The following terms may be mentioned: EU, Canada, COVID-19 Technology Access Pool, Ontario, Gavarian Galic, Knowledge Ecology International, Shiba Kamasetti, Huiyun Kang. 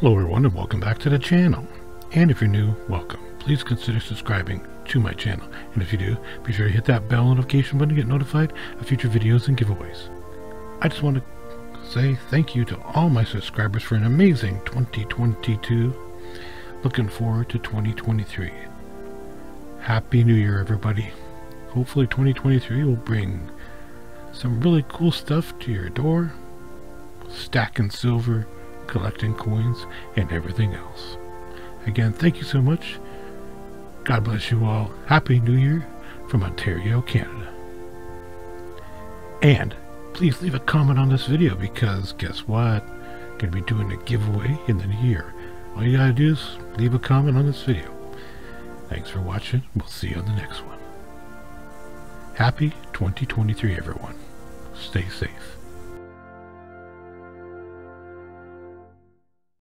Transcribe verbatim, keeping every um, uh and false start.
Hello everyone and welcome back to the channel. And if you're new, welcome. Please consider subscribing to my channel. And if you do, be sure to hit that bell notification button to get notified of future videos and giveaways. I just want to say thank you to all my subscribers for an amazing twenty twenty-two. Looking forward to twenty twenty-three. Happy New Year, everybody. Hopefully twenty twenty-three will bring some really cool stuff to your door. Stacking silver, collecting coins, and everything else. Again, thank you so much. God bless you all. Happy New Year from Ontario, Canada. And please leave a comment on this video, because guess what? I'm going to be doing a giveaway in the new year. All you gotta do is leave a comment on this video. Thanks for watching. We'll see you on the next one. Happy twenty twenty-three, everyone. Stay safe.